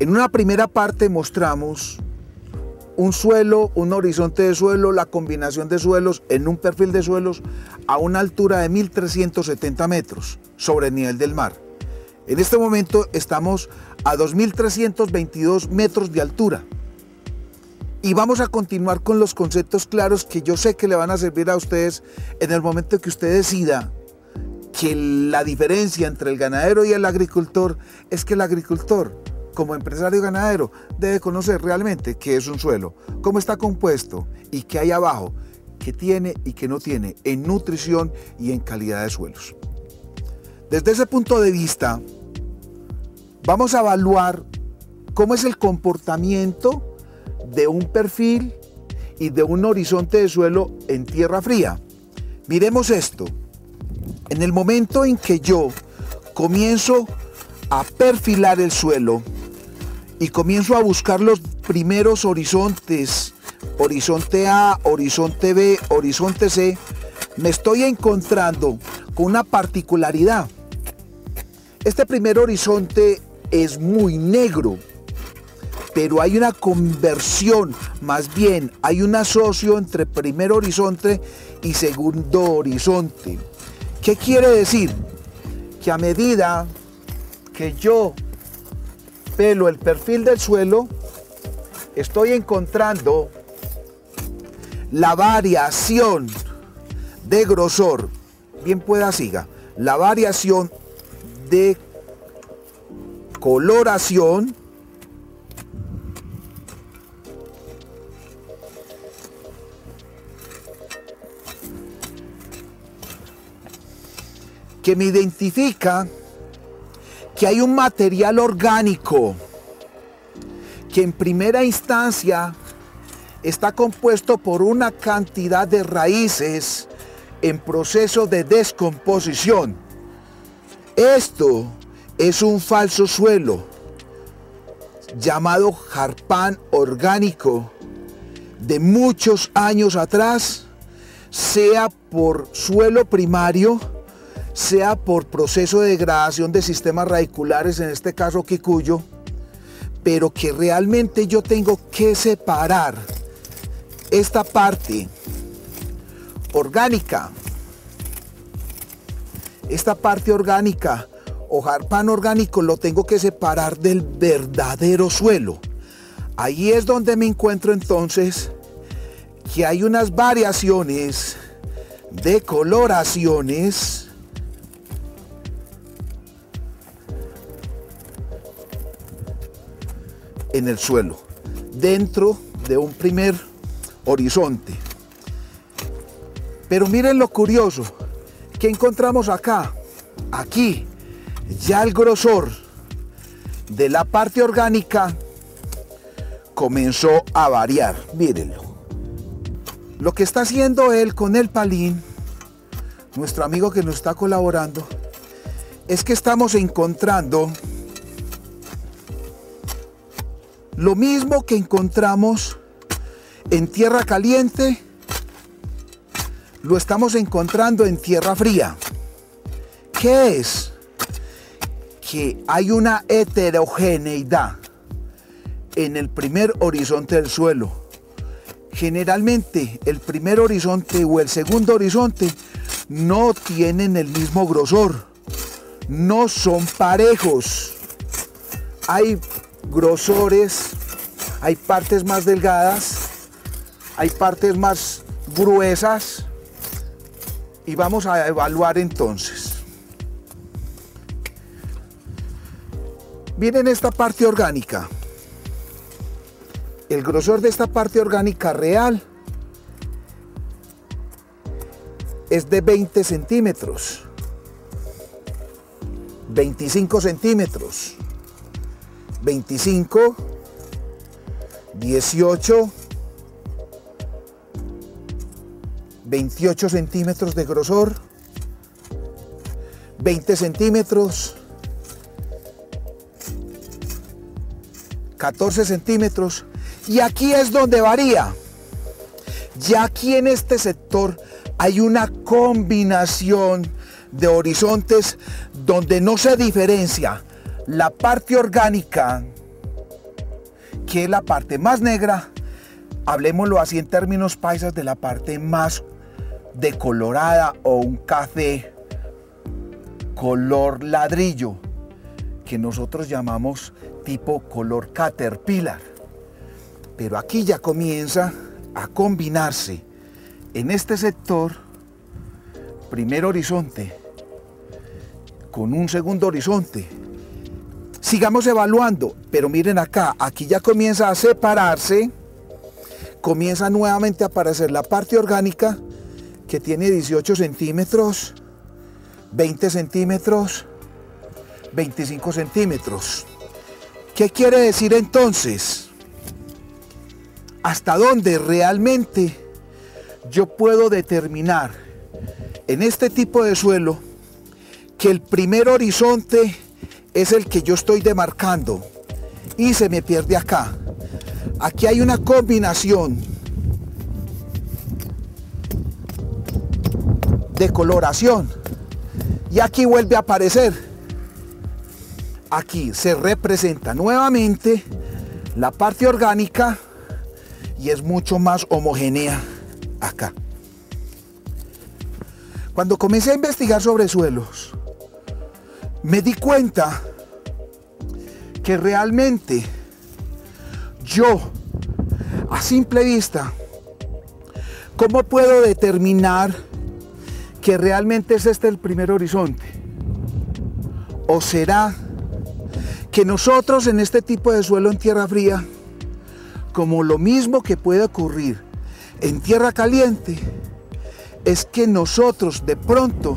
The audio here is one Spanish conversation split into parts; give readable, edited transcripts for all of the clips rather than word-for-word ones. En una primera parte mostramos un suelo, un horizonte de suelo, la combinación de suelos en un perfil de suelos a una altura de 1.370 metros sobre el nivel del mar. En este momento estamos a 2.322 metros de altura. Y vamos a continuar con los conceptos claros que yo sé que le van a servir a ustedes en el momento que usted decida que la diferencia entre el ganadero y el agricultor es que el agricultor, como empresario ganadero, debe conocer realmente qué es un suelo, cómo está compuesto y qué hay abajo, qué tiene y qué no tiene en nutrición y en calidad de suelos. Desde ese punto de vista, vamos a evaluar cómo es el comportamiento de un perfil y de un horizonte de suelo en tierra fría. Miremos esto. En el momento en que yo comienzo a perfilar el suelo y comienzo a buscar los primeros horizontes, horizonte A, horizonte B, horizonte C, me estoy encontrando con una particularidad. Este primer horizonte es muy negro, pero hay una conversión, más bien hay un asocio entre primer horizonte y segundo horizonte. ¿Qué quiere decir? Que a medida que yo pelo el perfil del suelo, estoy encontrando la variación de grosor, bien pueda siga, la variación de coloración, que me identifica que hay un material orgánico que en primera instancia está compuesto por una cantidad de raíces en proceso de descomposición. Esto es un falso suelo llamado jarpán orgánico de muchos años atrás, sea por suelo primario, sea por proceso de degradación de sistemas radiculares, en este caso Kikuyo, pero que realmente yo tengo que separar esta parte orgánica, o jarpán orgánico, lo tengo que separar del verdadero suelo. Ahí es donde me encuentro entonces que hay unas variaciones de coloraciones en el suelo, dentro de un primer horizonte. Pero miren lo curioso, ¿qué encontramos acá? Aquí ya el grosor de la parte orgánica comenzó a variar, mírenlo. Lo que está haciendo él con el palín, nuestro amigo que nos está colaborando, es que estamos encontrando lo mismo que encontramos en tierra caliente, lo estamos encontrando en tierra fría. ¿Qué es? Que hay una heterogeneidad en el primer horizonte del suelo. Generalmente el primer horizonte o el segundo horizonte no tienen el mismo grosor, no son parejos. Hay grosores, hay partes más delgadas, hay partes más gruesas, y vamos a evaluar entonces. Miren esta parte orgánica, el grosor de esta parte orgánica real es de 20 centímetros, 25 centímetros, 25, 18, 28 centímetros de grosor, 20 centímetros, 14 centímetros. Y aquí es donde varía. Ya aquí en este sector hay una combinación de horizontes donde no se diferencia la parte orgánica que es la parte más negra, hablemoslo así en términos paisas, de la parte más decolorada o un café color ladrillo, que nosotros llamamos tipo color caterpillar. Pero aquí ya comienza a combinarse en este sector primer horizonte con un segundo horizonte. Sigamos evaluando, pero miren acá, aquí ya comienza a separarse, comienza nuevamente a aparecer la parte orgánica que tiene 18 centímetros, 20 centímetros, 25 centímetros. ¿Qué quiere decir entonces? ¿Hasta dónde realmente yo puedo determinar en este tipo de suelo que el primer horizonte es el que yo estoy demarcando y se me pierde acá? Aquí hay una combinación de coloración y aquí vuelve a aparecer. Aquí se representa nuevamente la parte orgánica y es mucho más homogénea acá. Cuando comencé a investigar sobre suelos, me di cuenta que realmente yo, a simple vista, ¿cómo puedo determinar que realmente es este el primer horizonte? ¿O será que nosotros en este tipo de suelo en tierra fría, como lo mismo que puede ocurrir en tierra caliente, es que nosotros de pronto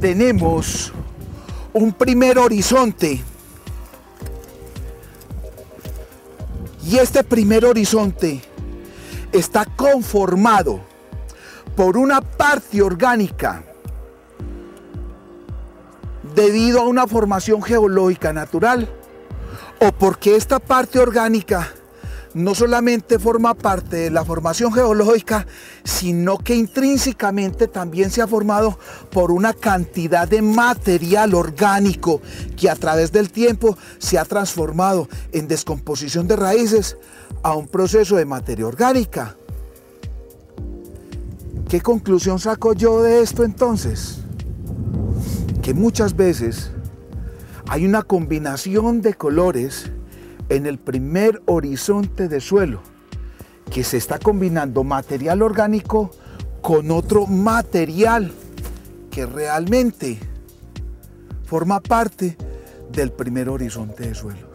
tenemos un primer horizonte? Y este primer horizonte está conformado por una parte orgánica debido a una formación geológica natural, o porque esta parte orgánica no solamente forma parte de la formación geológica, sino que intrínsecamente también se ha formado por una cantidad de material orgánico que a través del tiempo se ha transformado en descomposición de raíces a un proceso de materia orgánica. ¿Qué conclusión saco yo de esto entonces? Que muchas veces hay una combinación de colores en el primer horizonte de suelo, que se está combinando material orgánico con otro material que realmente forma parte del primer horizonte de suelo.